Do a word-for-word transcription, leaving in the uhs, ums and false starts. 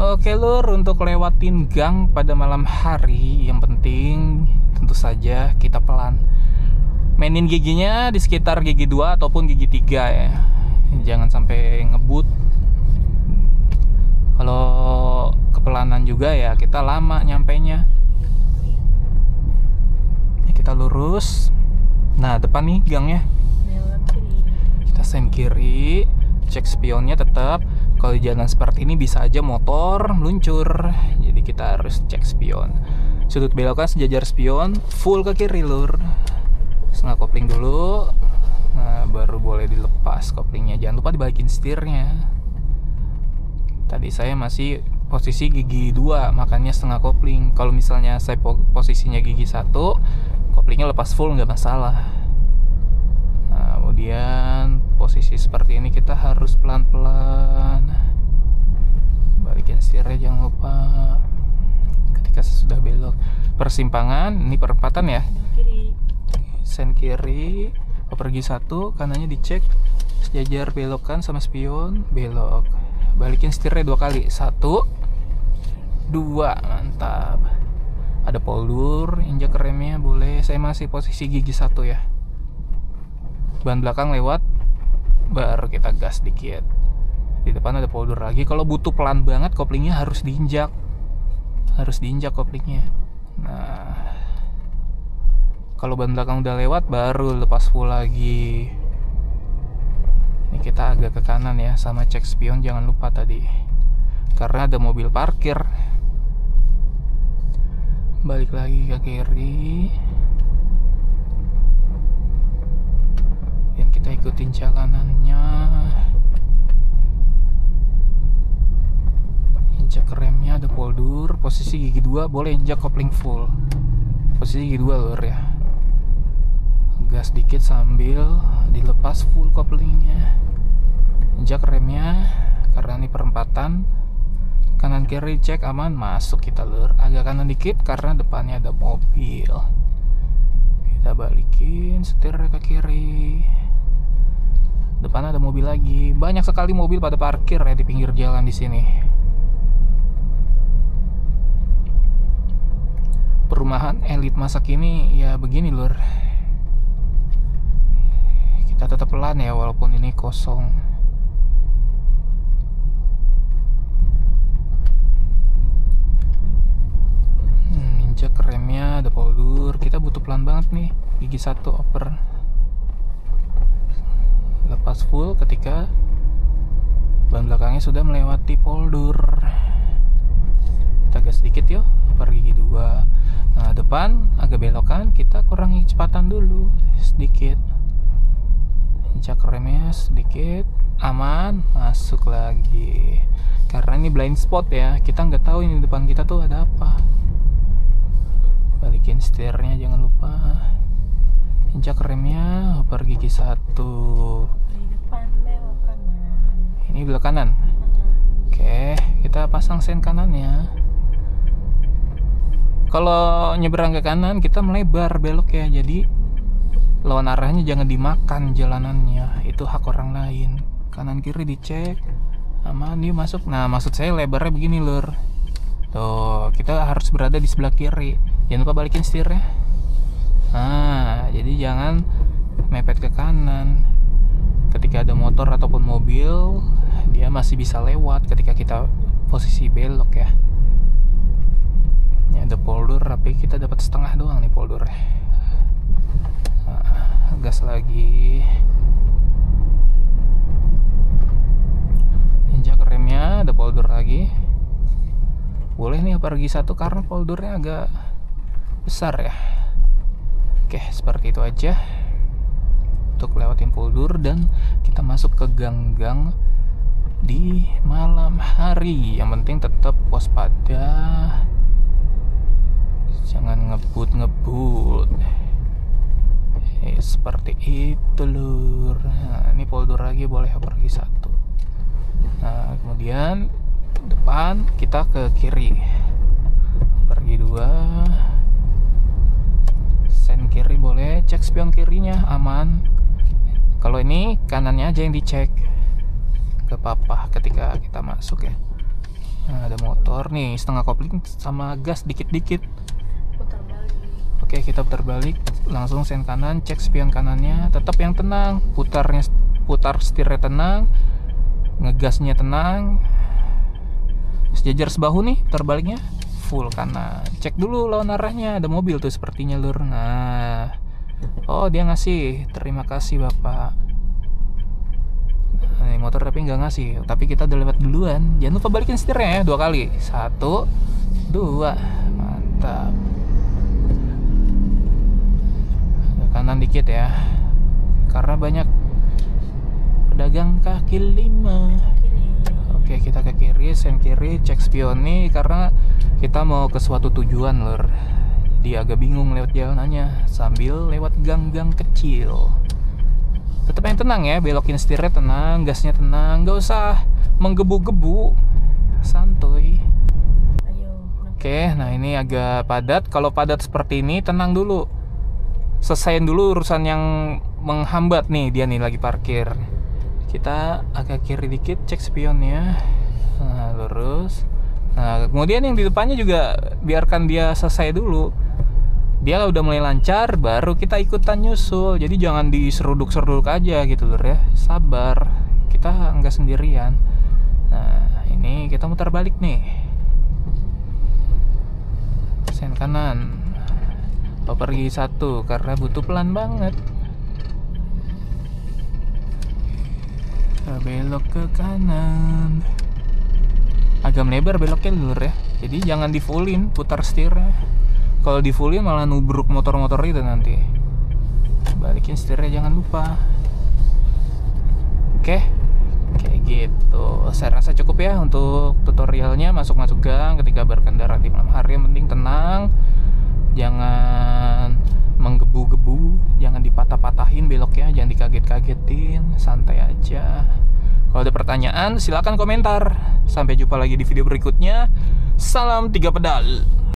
Oke lur, untuk lewatin gang pada malam hari yang penting tentu saja kita pelan. Mainin giginya di sekitar gigi dua ataupun gigi tiga ya. Jangan sampai ngebut. Kalau kepelanan juga ya kita lama nyampainya. Kita lurus. Nah, depan nih gangnya. Kita sen kiri, cek spionnya tetap. Kalau di jalan seperti ini bisa aja motor meluncur, jadi kita harus cek spion. Sudut belokan sejajar spion, full ke kiri lur. Setengah kopling dulu, nah, baru boleh dilepas koplingnya. Jangan lupa dibalikin setirnya. Tadi saya masih posisi gigi dua, makanya setengah kopling. Kalau misalnya saya posisinya gigi satu, koplingnya lepas full nggak masalah. Nah, kemudian posisi seperti ini kita harus pelan-pelan balikin setirnya, jangan lupa. Ketika sudah belok persimpangan, ini perempatan ya, sen kiri, pergi satu, kanannya dicek sejajar belokan sama spion, belok, balikin setirnya dua kali, satu dua, mantap. Ada poldur, injak remnya boleh. Saya masih posisi gigi satu ya, ban belakang lewat, baru kita gas dikit. Di depan ada polder lagi. Kalau butuh pelan banget, koplingnya harus diinjak, harus diinjak koplingnya. Nah, kalau ban belakang udah lewat, baru lepas full lagi. Ini kita agak ke kanan ya, sama cek spion jangan lupa tadi, karena ada mobil parkir. Balik lagi ke kiri. Kita ikutin jalanannya, injak remnya, ada poldur, posisi gigi dua boleh, injak kopling full, posisi gigi dua lur ya, gas dikit sambil dilepas full koplingnya, injak remnya, karena ini perempatan, kanan kiri cek aman, masuk kita lur, agak kanan dikit karena depannya ada mobil, kita balikin setirnya ke kiri. Depan ada mobil lagi, banyak sekali mobil pada parkir ya di pinggir jalan di sini. Perumahan elit masa kini ya begini lur. Kita tetap pelan ya walaupun ini kosong. Hmm, injak remnya, ada poldur. Kita butuh pelan banget nih, gigi satu oper. Lepas full ketika ban belakangnya sudah melewati polder, kita gas sedikit yuk, oper gigi dua. Nah, depan agak belokan, kita kurangi kecepatan dulu sedikit, injak remnya sedikit, aman, masuk lagi. Karena ini blind spot ya, kita nggak tahu ini depan kita tuh ada apa. Balikin setirnya jangan lupa, injak remnya, oper gigi satu. Di depan belok kanan. Ini belok kanan. Hmm. Oke, kita pasang sen kanannya. Kalau nyebrang ke kanan kita melebar belok ya, jadi lawan arahnya jangan dimakan jalanannya, itu hak orang lain. Kanan kiri dicek, aman, dia masuk. Nah, maksud saya lebarnya begini lur. Tuh, kita harus berada di sebelah kiri. Jangan lupa balikin setirnya. Nah, jadi jangan mepet ke kanan. Ketika ada motor ataupun mobil, dia masih bisa lewat ketika kita posisi belok ya. Ini ada polder, tapi kita dapat setengah doang nih polder. Nah, gas lagi. Injak remnya, ada polder lagi. Boleh nih pergi satu karena poldernya agak besar ya. Oke, seperti itu aja untuk lewatin poldur, dan kita masuk ke gang-gang di malam hari. Yang penting tetap waspada, jangan ngebut-ngebut. Eh, seperti itu lur. Nah, ini poldur lagi, boleh pergi satu. Nah, kemudian depan kita ke kiri, pergi dua. Sen kiri boleh, cek spion kirinya, aman. Kalau ini kanannya aja yang dicek, gak apa-apa ketika kita masuk ya. Nah, ada motor nih, setengah kopling sama gas dikit-dikit. Oke, kita putar balik, langsung sen kanan, cek spion kanannya, tetap yang tenang, putarnya putar setirnya tenang, ngegasnya tenang. Sejajar sebahu nih, putar baliknya full kanan. Cek dulu lawan arahnya, ada mobil tuh sepertinya, Lur. Nah. Oh, dia ngasih. Terima kasih, Bapak. Nah, motor tapi nggak ngasih, tapi kita udah lewat duluan. Jangan lupa balikin setirnya ya, dua kali. Satu, dua, mantap. Ke kanan dikit ya, karena banyak pedagang kaki lima. Oke, kita ke kiri, sen kiri, cek spion nih, karena kita mau ke suatu tujuan, Lur. Dia agak bingung lewat jalanannya, sambil lewat gang-gang kecil. Tetap yang tenang ya, belokin setirnya tenang, gasnya tenang, nggak usah menggebu-gebu, santuy. Oke, nah ini agak padat. Kalau padat seperti ini, tenang dulu, selesaiin dulu urusan yang menghambat nih. Dia nih lagi parkir. Kita agak kiri dikit, cek spionnya. Nah, lurus. Nah, kemudian yang di depannya juga biarkan dia selesai dulu. Dia udah mulai lancar, baru kita ikutan nyusul. Jadi jangan diseruduk-seruduk aja gitu, Lur ya. Sabar, kita nggak sendirian. Nah, ini kita mutar balik nih, sen kanan, mau pergi satu, karena butuh pelan banget. Kita belok ke kanan, agak melebar beloknya, Lur ya. Jadi jangan di-fullin, putar setirnya. Kalau di fullin malah nubruk motor-motor itu nanti. Balikin setirnya jangan lupa. Oke, kayak gitu. Saya rasa cukup ya untuk tutorialnya masuk-masuk gang ketika berkendara di malam hari. Yang penting tenang, jangan menggebu-gebu, jangan dipatah-patahin beloknya, jangan dikaget-kagetin, santai aja. Kalau ada pertanyaan, silahkan komentar. Sampai jumpa lagi di video berikutnya. Salam tiga pedal.